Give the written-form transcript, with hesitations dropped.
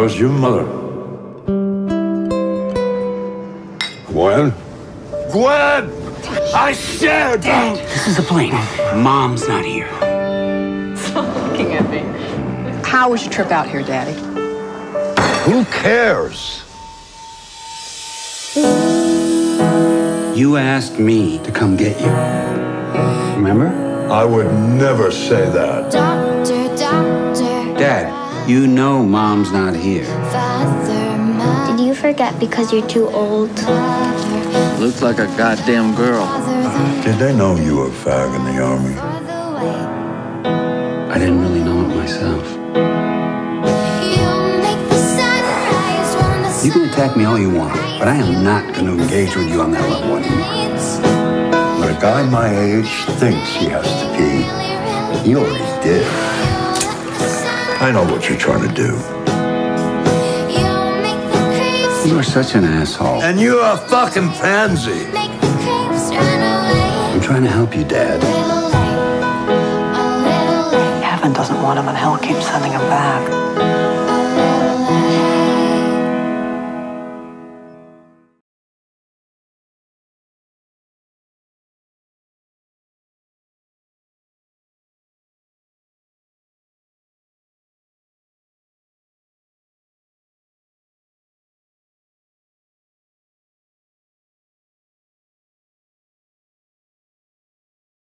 was your mother? Gwen? Gwen! I said! Dad, this is a plane. Mom's not here. Stop looking at me. How was your trip out here, Daddy? Who cares? You asked me to come get you. Remember? I would never say that. Dad, you know Mom's not here. Did you forget because you're too old? Looks like a goddamn girl. Did they know you were a fag in the army? I didn't really know it myself. You can attack me all you want, but I am not going to engage with you on that level anymore. When a guy my age thinks he has to pee, he already did. I know what you're trying to do. You are such an asshole. And you're a fucking pansy. I'm trying to help you, Dad. Heaven doesn't want him, and hell keeps sending him back.